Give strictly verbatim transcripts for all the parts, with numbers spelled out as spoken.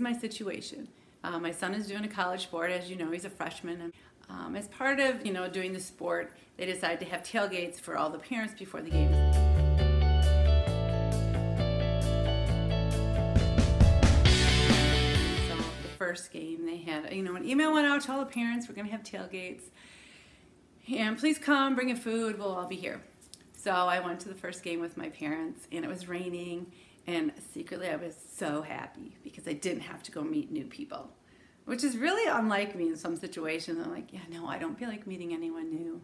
My situation. Uh, my son is doing a college sport, as you know, he's a freshman. And, um, as part of, you know, doing the sport, they decided to have tailgates for all the parents before the games. So the first game they had, you know, an email went out to all the parents, we're going to have tailgates. And please come, bring a food, we'll all be here. So I went to the first game with my parents, and it was raining. And secretly, I was so happy because I didn't have to go meet new people, which is really unlike me in some situations. I'm like, yeah, no, I don't feel like meeting anyone new.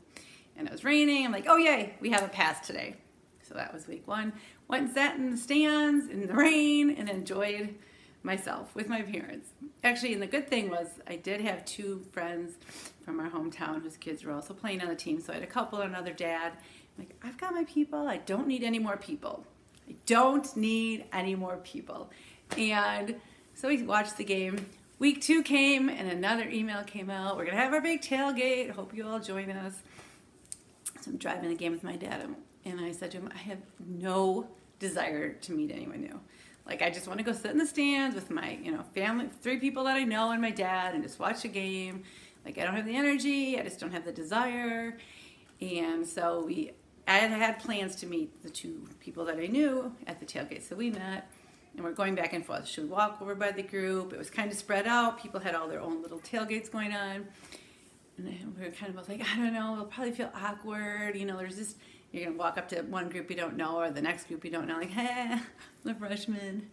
And it was raining. I'm like, oh, yay, we have a pass today. So that was week one. Went and sat in the stands in the rain and enjoyed myself with my parents. Actually, and the good thing was I did have two friends from our hometown whose kids were also playing on the team. So I had a couple and another dad. I'm like, I've got my people. I don't need any more people. I don't need any more people. And so we watched the game. Week two came and another email came out. We're gonna have our big tailgate. Hope you all join us. So I'm driving the game with my dad, and I said to him, I have no desire to meet anyone new. Like, I just wanna go sit in the stands with my, you know, family, three people that I know and my dad, and just watch a game. Like, I don't have the energy, I just don't have the desire. And so we, I had had plans to meet the two people that I knew at the tailgate, so we met, and we're going back and forth. Should we walk over by the group? It was kind of spread out. People had all their own little tailgates going on, and we were kind of both like, I don't know, it'll probably feel awkward. You know, there's this, you're going to walk up to one group you don't know or the next group you don't know, like, hey, I'm a freshman.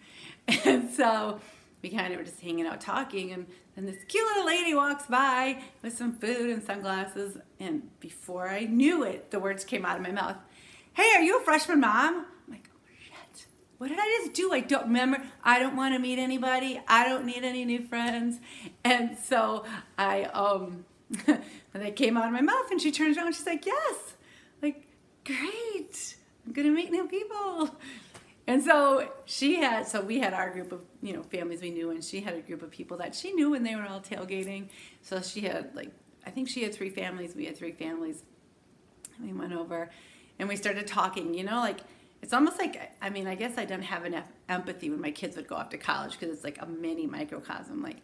And so we kind of were just hanging out talking, and then this cute little lady walks by with some food and sunglasses, and before I knew it, the words came out of my mouth. Hey, are you a freshman mom? I'm like, oh shit, what did I just do? I don't remember, I don't want to meet anybody, I don't need any new friends. And so I, um, and they came out of my mouth, and she turns around and she's like, yes, like, great, I'm gonna meet new people. And so she had, so we had our group of, you know, families we knew, and she had a group of people that she knew when they were all tailgating. So she had, like, I think she had three families, we had three families. And we went over and we started talking, you know, like, it's almost like, I mean, I guess I didn't have enough empathy when my kids would go off to college, because it's like a mini microcosm, like,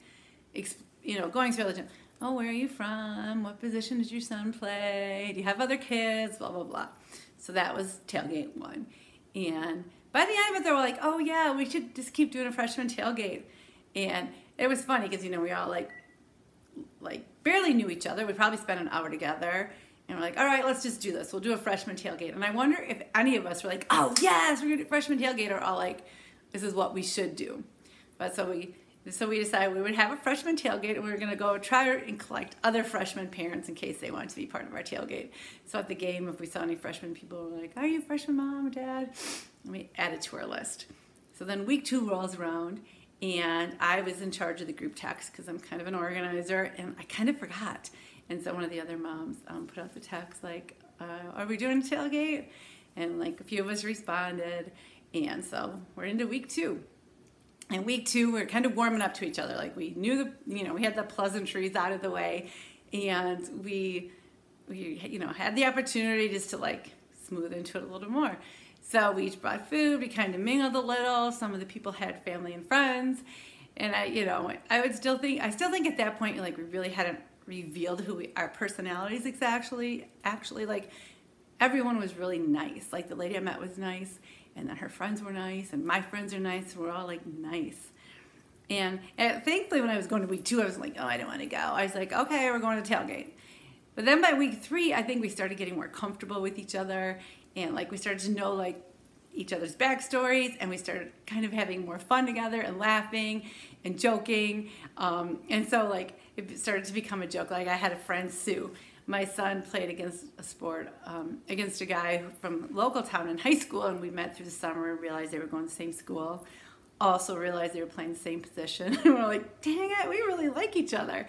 you know, going through all the time, oh, where are you from? What position does your son play? Do you have other kids? Blah, blah, blah. So that was tailgate one. And by the end of it, they were like, oh yeah, we should just keep doing a freshman tailgate. And it was funny because, you know, we all like like barely knew each other. We probably spent an hour together, and we're like, all right, let's just do this. We'll do a freshman tailgate. And I wonder if any of us were like, oh yes, we're gonna do freshman tailgate, or all like, this is what we should do. But so we so we decided we would have a freshman tailgate, and we were gonna go try and collect other freshman parents in case they wanted to be part of our tailgate. So at the game, if we saw any freshman people, we were like, are you a freshman mom or dad? Let me add it to our list. So then week two rolls around, and I was in charge of the group text because I'm kind of an organizer, and I kind of forgot. And so one of the other moms um, put out the text like, uh, are we doing a tailgate? And like a few of us responded. And so we're into week two. And week two, we're kind of warming up to each other. Like, we knew the, you know, we had the pleasantries out of the way, and we, we you know, had the opportunity just to like smooth into it a little more. So we each brought food, we kind of mingled a little. Some of the people had family and friends. And I, you know, I would still think, I still think at that point, like, we really hadn't revealed who we, our personalities exactly, actually, like, everyone was really nice. Like, the lady I met was nice, and then her friends were nice, and my friends are nice, and we're all, like, nice. And, and thankfully, when I was going to week two, I was like, oh, I don't want to go. I was like, okay, we're going to tailgate. But then by week three, I think we started getting more comfortable with each other, and like we started to know like each other's backstories, and we started kind of having more fun together and laughing and joking. Um, and so like it started to become a joke. Like, I had a friend, Sue. My son played against a sport, um, against a guy from local town in high school, and we met through the summer and realized they were going to the same school. Also realized they were playing the same position. And we're like, dang it, we really like each other.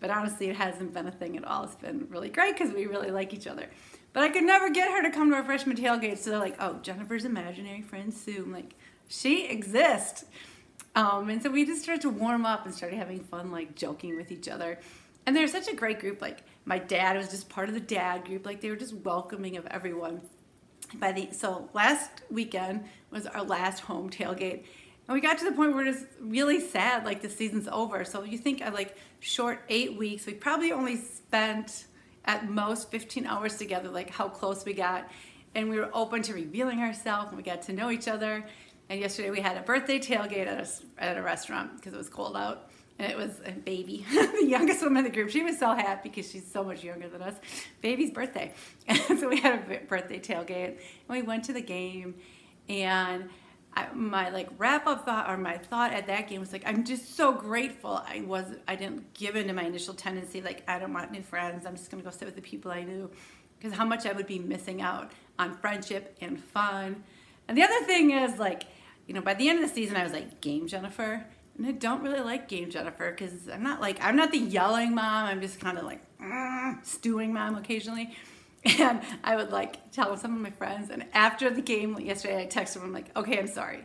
But honestly, it hasn't been a thing at all. It's been really great because we really like each other. But I could never get her to come to our freshman tailgate. So they're like, oh, Jennifer's imaginary friend, Sue. I'm like, she exists. Um, and so we just started to warm up and started having fun, like, joking with each other. And they're such a great group. Like, my dad was just part of the dad group. Like, they were just welcoming of everyone. By the, so last weekend was our last home tailgate. And we got to the point where it's really sad, like the season's over. So you think of like short eight weeks, we probably only spent at most fifteen hours together, like how close we got. And we were open to revealing ourselves and we got to know each other. And yesterday we had a birthday tailgate at a, at a restaurant because it was cold out. And it was a baby, the youngest woman in the group. She was so happy because she's so much younger than us. Baby's birthday. And so we had a birthday tailgate and we went to the game. And I, my like wrap up thought or my thought at that game was like, I'm just so grateful I was I didn't give in to my initial tendency, like I don't want new friends, I'm just gonna go sit with the people I knew, because how much I would be missing out on friendship and fun. And the other thing is, like, you know, by the end of the season I was like, game Jennifer, and I don't really like game Jennifer because I'm not like I'm not the yelling mom, I'm just kind of like mm, stewing mom occasionally. And I would like tell some of my friends, and after the game yesterday I texted them, I'm like, okay, I'm sorry,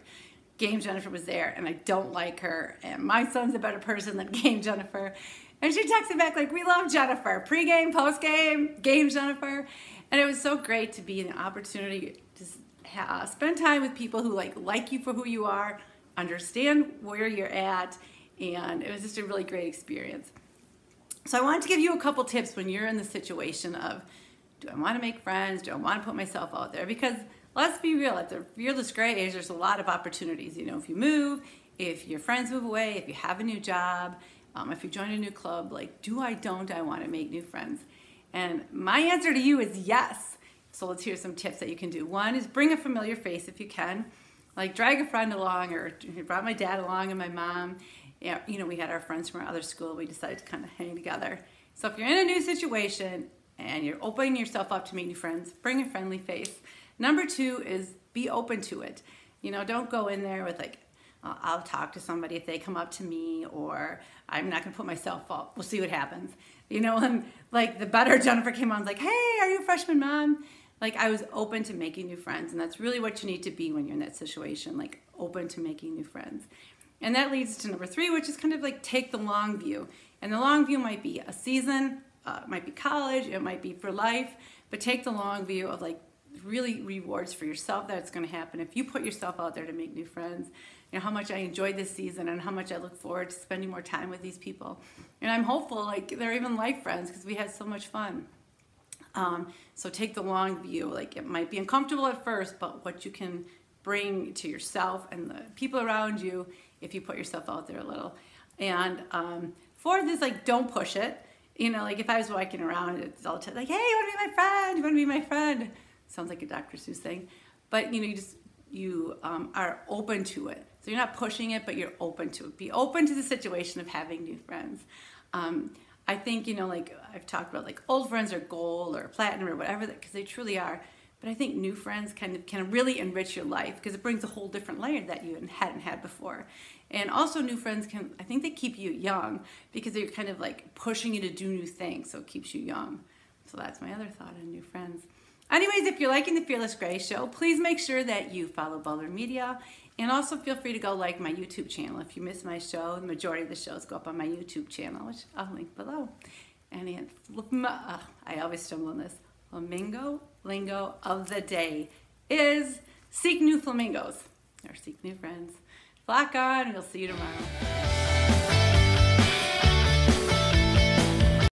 game Jennifer was there and I don't like her, and my son's a better person than game Jennifer. And she texted back like, we love Jennifer, pre-game, post-game, game Jennifer. And it was so great to be an opportunity to uh, spend time with people who like like you for who you are, understand where you're at, and it was just a really great experience. So I wanted to give you a couple tips when you're in the situation of, do I want to make friends? Do I want to put myself out there? Because let's be real, at the Fearless Grey age, there's a lot of opportunities. You know, if you move, if your friends move away, if you have a new job, um, if you join a new club, like, do I, don't I want to make new friends? And my answer to you is yes. So let's hear some tips that you can do. One is bring a familiar face if you can. Like, drag a friend along, or I brought my dad along and my mom. You know, we had our friends from our other school. We decided to kind of hang together. So if you're in a new situation, and you're opening yourself up to meet new friends, bring a friendly face. Number two is be open to it. You know, don't go in there with like, oh, I'll talk to somebody if they come up to me, or I'm not gonna put myself up, we'll see what happens. You know, and like the better Jennifer came on, was like, hey, are you a freshman mom? Like, I was open to making new friends, and that's really what you need to be when you're in that situation, like open to making new friends. And that leads to number three, which is kind of like take the long view. And the long view might be a season, Uh, it might be college, it might be for life, but take the long view of like really rewards for yourself that's going to happen if you put yourself out there to make new friends. You know, how much I enjoyed this season and how much I look forward to spending more time with these people. And I'm hopeful like they're even life friends because we had so much fun. Um, so take the long view. Like, it might be uncomfortable at first, but what you can bring to yourself and the people around you if you put yourself out there a little. And um, for this, like, don't push it. You know, like if I was walking around, it's all the time like, hey, you want to be my friend? You want to be my friend? Sounds like a Doctor Seuss thing. But, you know, you just, you um, are open to it. So you're not pushing it, but you're open to it. Be open to the situation of having new friends. Um, I think, you know, like I've talked about, like old friends are gold or platinum or whatever, because they truly are. But I think new friends kind of can really enrich your life because it brings a whole different layer that you hadn't had before. And also new friends can, I think they keep you young because they're kind of like pushing you to do new things, so it keeps you young. So that's my other thought on new friends. Anyways, if you're liking the Fearless Grey show, please make sure that you follow Baller Media, and also feel free to go like my YouTube channel. If you miss my show, the majority of the shows go up on my YouTube channel, which I'll link below. And it's, uh, I always stumble on this. Flamingo lingo of the day is seek new flamingos, or seek new friends. Flock on, we'll see you tomorrow.